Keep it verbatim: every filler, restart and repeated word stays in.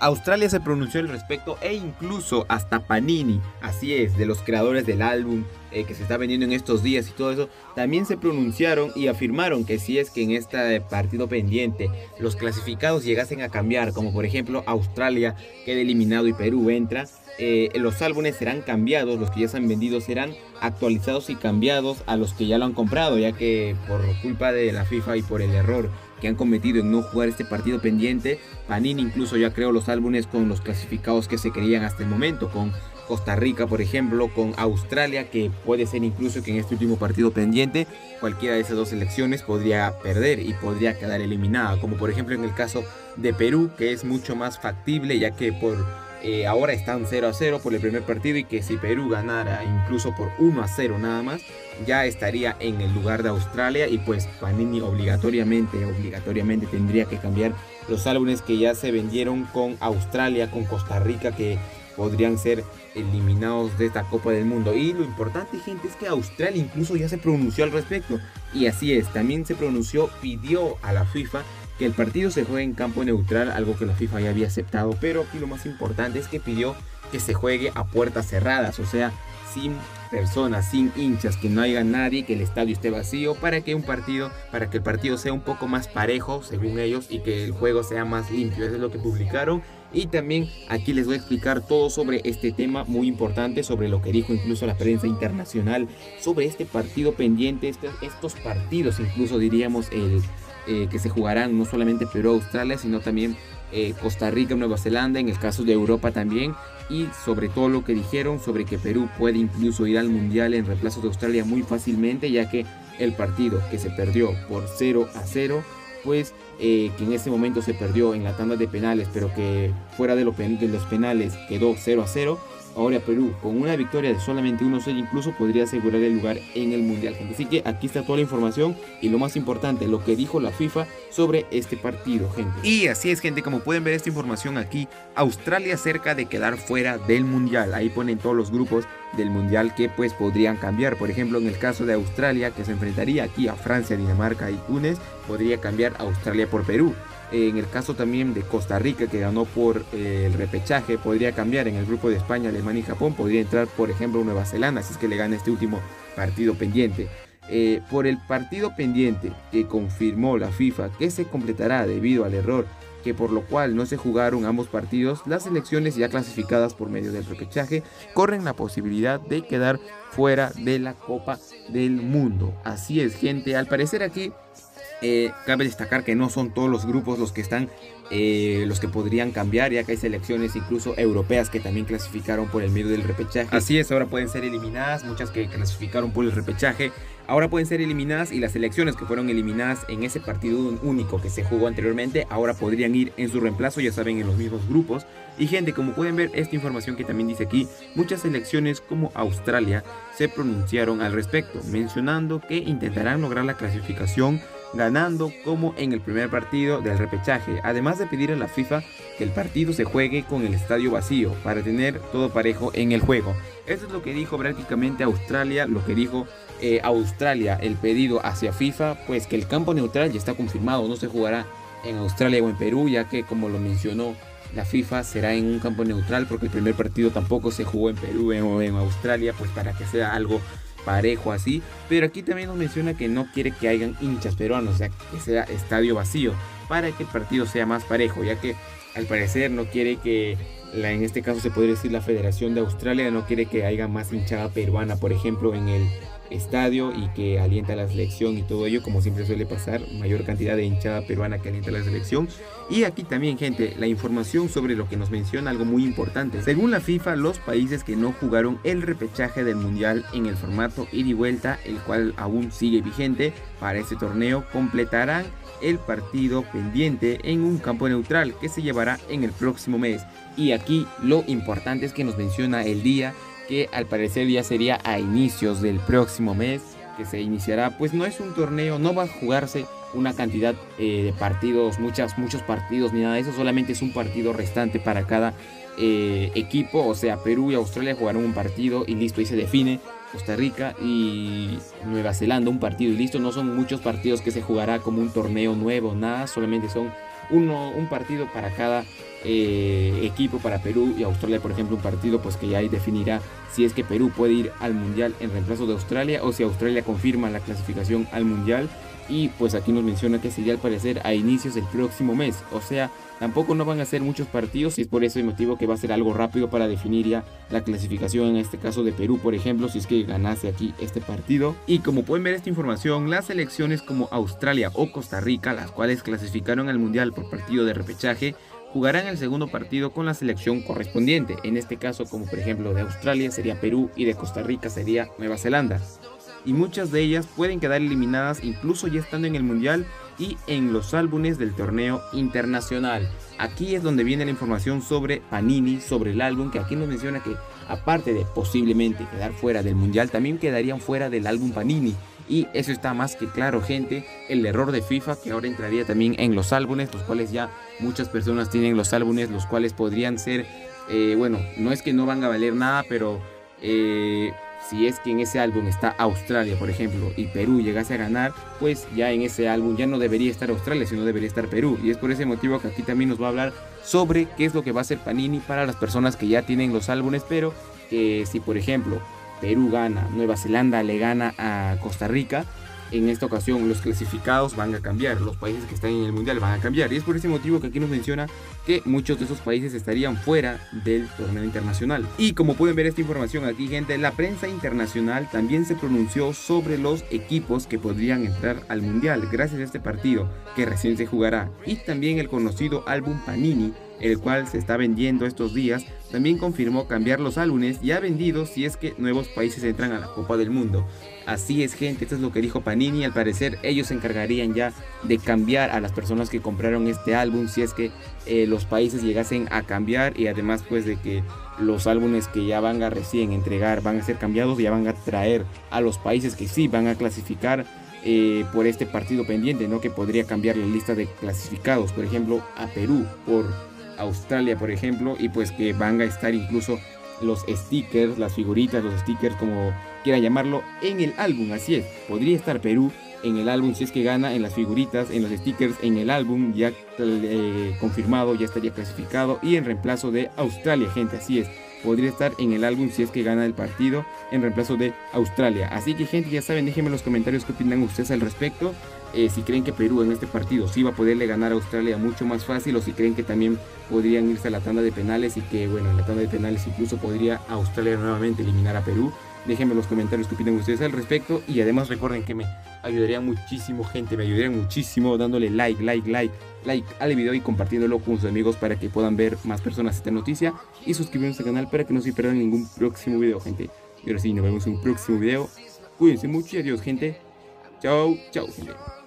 Australia se pronunció al respecto e incluso hasta Panini, así es, de los creadores del álbum eh, que se está vendiendo en estos días y todo eso, también se pronunciaron y afirmaron que si es que en este partido pendiente los clasificados llegasen a cambiar, como por ejemplo Australia queda eliminado y Perú entra, eh, los álbumes serán cambiados, los que ya se han vendido serán actualizados y cambiados a los que ya lo han comprado, ya que por culpa de la FIFA y por el error que han cometido en no jugar este partido pendiente, Panini incluso ya creó los álbumes con los clasificados que se creían hasta el momento, con Costa Rica por ejemplo, con Australia, que puede ser incluso que en este último partido pendiente cualquiera de esas dos selecciones podría perder y podría quedar eliminada, como por ejemplo en el caso de Perú, que es mucho más factible ya que por eh, ahora están cero a cero por el primer partido, y que si Perú ganara incluso por uno a cero nada más, ya estaría en el lugar de Australia, y pues Panini obligatoriamente, obligatoriamente tendría que cambiar los álbumes que ya se vendieron con Australia, con Costa Rica, que podrían ser eliminados de esta Copa del Mundo. Y lo importante, gente, es que Australia incluso ya se pronunció al respecto, y así es, también se pronunció, pidió a la FIFA que el partido se juegue en campo neutral, algo que la FIFA ya había aceptado, pero aquí lo más importante es que pidió que se juegue a puertas cerradas, o sea, sin personas, sin hinchas, que no haya nadie, que el estadio esté vacío, para que un partido, para que el partido sea un poco más parejo según ellos y que el juego sea más limpio. Eso es lo que publicaron, y también aquí les voy a explicar todo sobre este tema muy importante, sobre lo que dijo incluso la prensa internacional sobre este partido pendiente, estos, estos partidos incluso diríamos el, eh, que se jugarán no solamente Perú-Australia sino también Eh, Costa Rica, Nueva Zelanda, en el caso de Europa también, y sobre todo lo que dijeron sobre que Perú puede incluso ir al mundial en reemplazo de Australia muy fácilmente, ya que el partido que se perdió por cero a cero, pues eh, que en ese momento se perdió en la tanda de penales, pero que fuera de, lo, de los penales quedó cero a cero, ahora Perú con una victoria de solamente uno a cero incluso podría asegurar el lugar en el mundial, gente. Así que aquí está toda la información y lo más importante, lo que dijo la FIFA sobre este partido, gente. Y así es, gente, como pueden ver esta información aquí, Australia cerca de quedar fuera del mundial, ahí ponen todos los grupos del mundial que pues podrían cambiar, por ejemplo en el caso de Australia que se enfrentaría aquí a Francia, Dinamarca y Túnez, podría cambiar Australia por Perú. En el caso también de Costa Rica, que ganó por eh, el repechaje, podría cambiar. En el grupo de España, Alemania y Japón podría entrar por ejemplo Nueva Zelanda, si es que le gana este último partido pendiente. Eh, por el partido pendiente que confirmó la FIFA que se completará debido al error, que por lo cual no se jugaron ambos partidos, las selecciones ya clasificadas por medio del repechaje corren la posibilidad de quedar fuera de la Copa del Mundo. Así es, gente, al parecer aquí Eh, cabe destacar que no son todos los grupos los que están eh, los que podrían cambiar, ya que hay selecciones incluso europeas que también clasificaron por el medio del repechaje. Así es, ahora pueden ser eliminadas, muchas que clasificaron por el repechaje ahora pueden ser eliminadas, y las selecciones que fueron eliminadas en ese partido único que se jugó anteriormente ahora podrían ir en su reemplazo, ya saben, en los mismos grupos. Y, gente, como pueden ver esta información que también dice aquí, muchas selecciones como Australia se pronunciaron al respecto, mencionando que intentarán lograr la clasificación ganando como en el primer partido del repechaje, además de pedir a la FIFA que el partido se juegue con el estadio vacío para tener todo parejo en el juego. Eso es lo que dijo prácticamente Australia, lo que dijo eh, Australia, el pedido hacia FIFA, pues que el campo neutral ya está confirmado, no se jugará en Australia o en Perú, ya que como lo mencionó la FIFA será en un campo neutral, porque el primer partido tampoco se jugó en Perú o en Australia, pues para que sea algo parejo así. Pero aquí también nos menciona que no quiere que hayan hinchas peruanos, o sea que sea estadio vacío, para que el partido sea más parejo, ya que al parecer no quiere que la, en este caso se podría decir la Federación de Australia no quiere que haya más hinchada peruana por ejemplo en el estadio, y que alienta a la selección y todo ello, como siempre suele pasar, mayor cantidad de hinchada peruana que alienta a la selección. Y aquí también, gente, la información sobre lo que nos menciona algo muy importante. Según la FIFA, los países que no jugaron el repechaje del mundial en el formato ida y vuelta, el cual aún sigue vigente para este torneo, completarán el partido pendiente en un campo neutral que se llevará en el próximo mes. Y aquí lo importante es que nos menciona el día, que al parecer ya sería a inicios del próximo mes que se iniciará, pues no es un torneo, no va a jugarse una cantidad eh, de partidos, muchas, muchos partidos ni nada de eso, solamente es un partido restante para cada eh, equipo, o sea Perú y Australia jugarán un partido y listo, y se define. Costa Rica y Nueva Zelanda un partido y listo, no son muchos partidos que se jugará como un torneo nuevo, nada, solamente son uno, un partido para cada eh, equipo para Perú y Australia, por ejemplo, un partido pues que ya ahí definirá si es que Perú puede ir al Mundial en reemplazo de Australia o si Australia confirma la clasificación al Mundial. Y pues aquí nos menciona que sería al parecer a inicios del próximo mes, o sea, tampoco no van a ser muchos partidos, y es por ese motivo que va a ser algo rápido para definir ya la clasificación, en este caso de Perú, por ejemplo, si es que ganase aquí este partido. Y como pueden ver esta información, las selecciones como Australia o Costa Rica, las cuales clasificaron al Mundial por partido de repechaje, jugarán el segundo partido con la selección correspondiente, en este caso como por ejemplo de Australia sería Perú y de Costa Rica sería Nueva Zelanda. Y muchas de ellas pueden quedar eliminadas incluso ya estando en el Mundial y en los álbumes del torneo internacional. Aquí es donde viene la información sobre Panini, sobre el álbum, que aquí nos menciona que aparte de posiblemente quedar fuera del Mundial, también quedarían fuera del álbum Panini. Y eso está más que claro, gente, el error de FIFA que ahora entraría también en los álbumes, los cuales ya muchas personas tienen los álbumes, los cuales podrían ser, eh, bueno, no es que no van a valer nada, pero... Eh, si es que en ese álbum está Australia, por ejemplo, y Perú llegase a ganar, pues ya en ese álbum ya no debería estar Australia, sino debería estar Perú. Y es por ese motivo que aquí también nos va a hablar sobre qué es lo que va a hacer Panini para las personas que ya tienen los álbumes, pero que si por ejemplo Perú gana, Nueva Zelanda le gana a Costa Rica, en esta ocasión los clasificados van a cambiar, los países que están en el Mundial van a cambiar. Y es por ese motivo que aquí nos menciona que muchos de esos países estarían fuera del torneo internacional. Y como pueden ver esta información aquí, gente, la prensa internacional también se pronunció sobre los equipos que podrían entrar al Mundial gracias a este partido que recién se jugará. Y también el conocido álbum Panini, el cual se está vendiendo estos días, también confirmó cambiar los álbumes y ha vendido si es que nuevos países entran a la Copa del Mundo. Así es, gente, esto es lo que dijo Panini, al parecer ellos se encargarían ya de cambiar a las personas que compraron este álbum si es que eh, los países llegasen a cambiar, y además pues de que los álbumes que ya van a recién entregar van a ser cambiados, ya van a traer a los países que sí van a clasificar Eh, por este partido pendiente, ¿no? Que podría cambiar la lista de clasificados, por ejemplo a Perú por Australia, por ejemplo, y pues que van a estar incluso los stickers, las figuritas, los stickers, como quieran llamarlo, en el álbum. Así es, podría estar Perú en el álbum si es que gana, en las figuritas, en los stickers, en el álbum ya eh, confirmado, ya estaría clasificado, y en reemplazo de Australia, gente. Así es, podría estar en el álbum si es que gana el partido, en reemplazo de Australia. Así que, gente, ya saben, déjenme en los comentarios qué opinan ustedes al respecto. Eh, si creen que Perú en este partido sí va a poderle ganar a Australia mucho más fácil, o si creen que también podrían irse a la tanda de penales y que, bueno, en la tanda de penales incluso podría Australia nuevamente eliminar a Perú. Déjenme en los comentarios qué opinan ustedes al respecto, y además recuerden que me ayudarían muchísimo, gente, me ayudarían muchísimo dándole like, like, like, like al video y compartiéndolo con sus amigos para que puedan ver más personas esta noticia, y suscribirse al canal para que no se pierdan ningún próximo video, gente. Y ahora sí, nos vemos en un próximo video, cuídense mucho y adiós, gente. Chao, chao, gente.